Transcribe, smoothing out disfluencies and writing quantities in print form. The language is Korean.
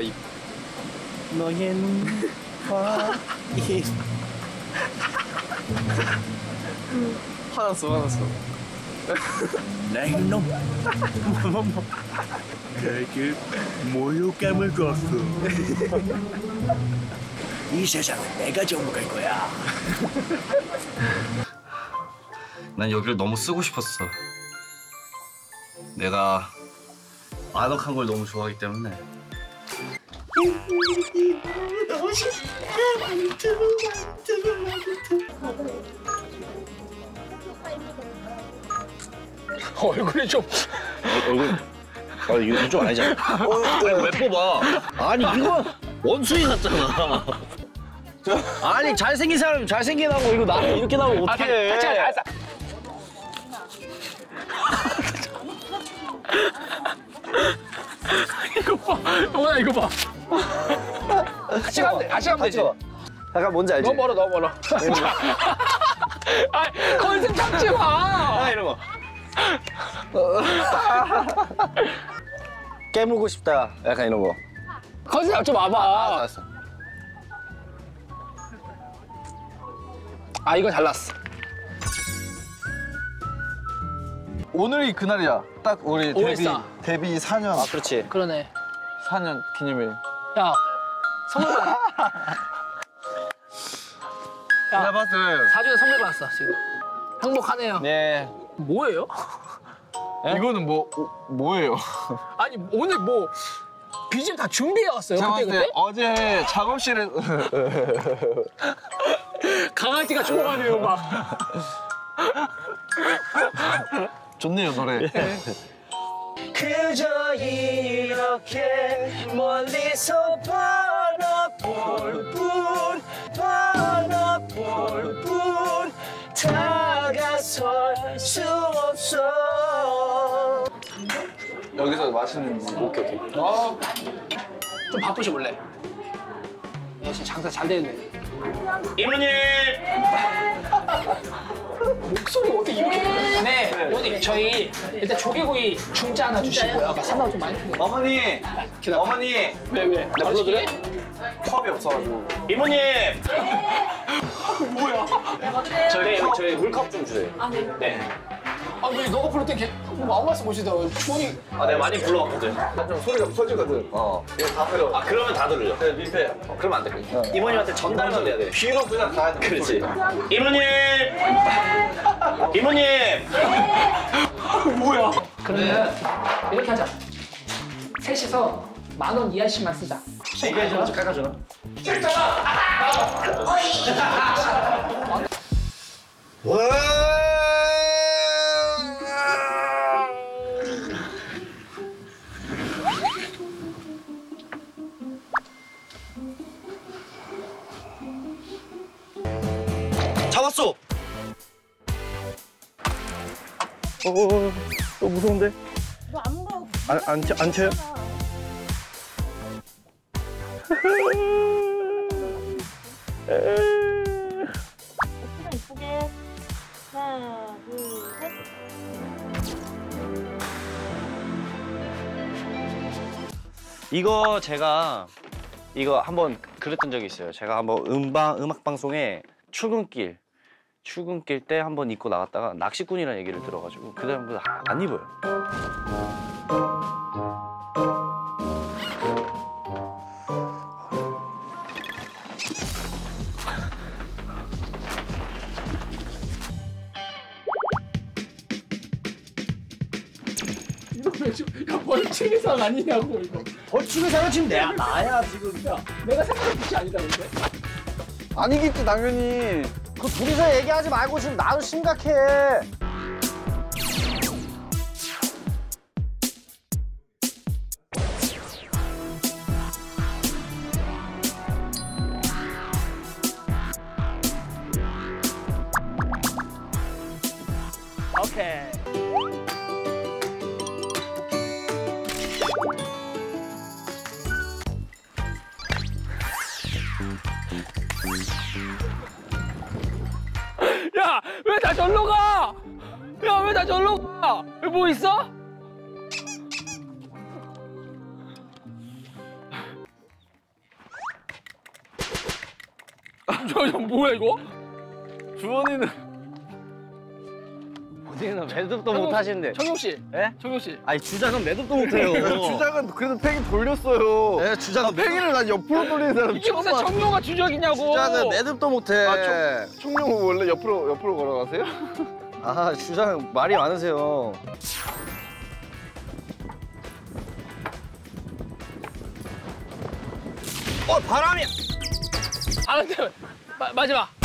입. 너의 눈과 입. 화났어. 나인 놈. 그게 모욕감을 줬어. 이 세상은 내가 정복할 거야. 난 여기를 너무 쓰고 싶었어. 내가 아늑한 걸 너무 좋아하기 때문에. 얼굴이 좀 얼굴 이쪽 아니잖아. 아니, 왜 뽑아? 아니 이거 원숭이 같잖아. 아니 잘생긴 사람 잘생긴 하고 이거 나는 이렇게 나오면 어떡해? 이거 봐. 뭐야 이거 봐. 같이 가면 되지. 약간 뭔지 알지? 너무 멀어. 아니 컨셉 잡지 마. 아 이런 거. 깨물고 싶다. 약간 이런 거. 컨셉 잡지 마봐. 알았어. 아 이거 잘났어. 오늘이 그날이야. 딱 우리 데뷔 4년. 아 그렇지. 그러네. 4년 기념일. 야 선물 받았어. 야 봤어. 4주년 선물 받았어 지금. 행복하네요. 네. 뭐예요? 네? 이거는 뭐예요? 아니 오늘 뭐 BGM 다 준비해 왔어요. 그때? 어제 작업실에 강아지가 좋아하네요 막. 좋네요 노래. 그저 이렇게 멀리서 바라볼 뿐 다가설 수 없어. 여기서 맛있는 거. 오케이. 어? 좀 바쁘셔 볼래? 역시 장사 잘 되네. 이모님. 목소리 어디 이렇게 부르네. 네. 오늘 저희 일단 조개구이 중짜 하나 주시고요. 아까 산나가 좀 많이 푼데. 어머니. 기다려. 어머니. 왜? 나 불러드려? 컵이 없어가지고. 이모님. 뭐야? 저희 물컵 좀 주세요. 아 네. 네. 아 왜 너가 불러 때 뭐 아무 말씀 못시더라고. 주원이. 아 내가 많이 불러왔거든. 좀 소리가 커지거든. 이거 다 들려. 아 그러면 다 들려. 네 민폐. 그러면 안 돼. 어. 이모님한테 전달만 돼야 돼. 귀로 그냥 가야 돼. 그렇지. 이모님. 이모님. 뭐야? 그러면 이렇게 하자. 셋이서 10,000원 이하씩만 쓰자. 이게 좀 깎아줘라. 잡았어. 또 무서운데? 너 안 가. 안 쳐요? 예쁘다 이쁘게. 하나 둘 셋. 이거 제가 이거 한번 그랬던 적이 있어요. 제가 한번 음악 방송에 출근길 때 한번 입고 나갔다가 낚시꾼이라는 얘기를 들어가지고 그 다음부터 안 입어요. 야 벌칙 이상 아니냐고 이거. 벌칙 이상은 지금 나야 지금. 야, 내가 생각한 뜻이 아니다 근데. 아니겠지 당연히. 그 둘이서 얘기하지 말고 지금 나도 심각해. 오케이. 왜 다 절로 가? 야, 왜 다 절로 가? 여기 뭐 있어? 저 뭐야 이거? 주원이는 본인은 매듭도 못 하신데. 청룡 씨. 예? 청룡 씨. 아니 주작은 매듭도 못 해요. 주작은 그래도 팽이 돌렸어요. 예, 주작은 팽이를 난 옆으로 돌리는 사람. 이게 무슨 청룡아 주작이냐고. 주작은 매듭도 못 해. 아, 청룡은 원래 옆으로 걸어가세요? 아, 주장 말이 많으세요. 바람이. 아, 마지막.